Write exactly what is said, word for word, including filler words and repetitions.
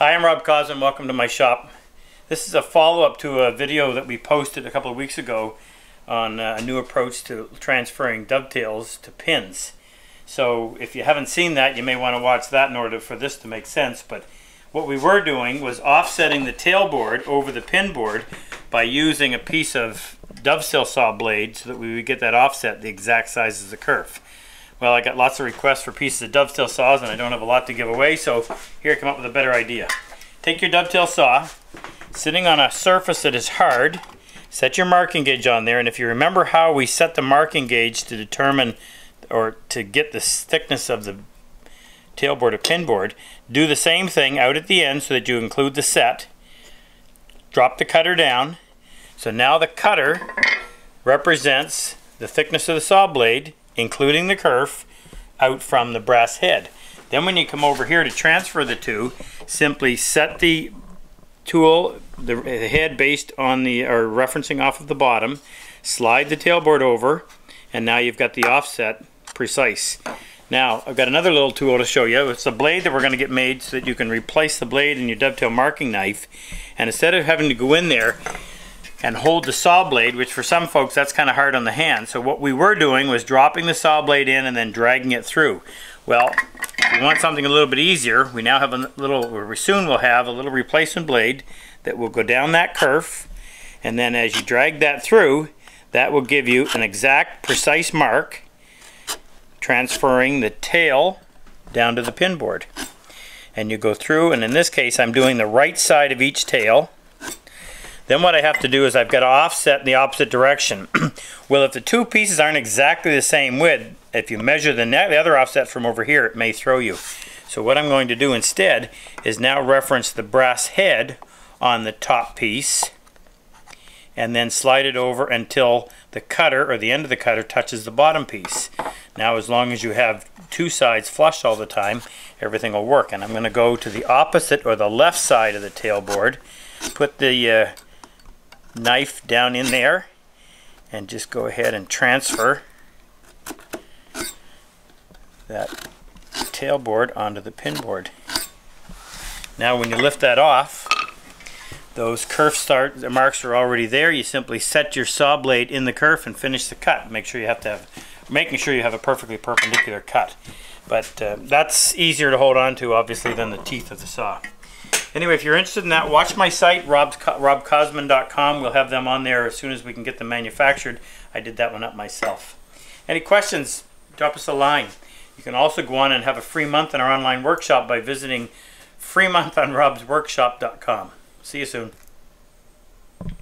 Hi, I'm Rob Cosman. Welcome to my shop. This is a follow-up to a video that we posted a couple of weeks ago on a new approach to transferring dovetails to pins. So if you haven't seen that, you may want to watch that in order for this to make sense. But what we were doing was offsetting the tailboard over the pin board by using a piece of dovetail saw blade so that we would get that offset the exact size as the curve. Well, I got lots of requests for pieces of dovetail saws and I don't have a lot to give away, so here I come up with a better idea. Take your dovetail saw, sitting on a surface that is hard, set your marking gauge on there, and if you remember how we set the marking gauge to determine or to get the thickness of the tailboard or pinboard, do the same thing out at the end so that you include the set. Drop the cutter down. So now the cutter represents the thickness of the saw blade, including the kerf, out from the brass head. Then when you come over here to transfer the two, simply set the tool, the head based on the, or referencing off of the bottom, slide the tailboard over, and now you've got the offset precise. Now, I've got another little tool to show you. It's a blade that we're going to get made so that you can replace the blade in your dovetail marking knife, and instead of having to go in there and hold the saw blade, which for some folks that's kind of hard on the hand. So what we were doing was dropping the saw blade in and then dragging it through. Well, if we want something a little bit easier, we now have a little, or we soon will have a little replacement blade that will go down that kerf, and then as you drag that through, that will give you an exact precise mark transferring the tail down to the pin board. And you go through, and in this case I'm doing the right side of each tail. Then what I have to do is I've got to offset in the opposite direction. Well, if the two pieces aren't exactly the same width, if you measure the, the other offset from over here, it may throw you. So what I'm going to do instead is now reference the brass head on the top piece and then slide it over until the cutter, or the end of the cutter, touches the bottom piece. Now, as long as you have two sides flush all the time, everything will work. And I'm going to go to the opposite, or the left side of the tailboard, put the uh, knife down in there and just go ahead and transfer that tailboard onto the pinboard. Now when you lift that off, those kerf start the marks are already there. You simply set your saw blade in the kerf and finish the cut. Make sure you have to have making sure you have a perfectly perpendicular cut. But uh, that's easier to hold on to obviously than the teeth of the saw. Anyway, if you're interested in that, watch my site, Rob Cosman dot com. We'll have them on there as soon as we can get them manufactured. I did that one up myself. Any questions, drop us a line. You can also go on and have a free month in our online workshop by visiting free month on robs workshop dot com. See you soon.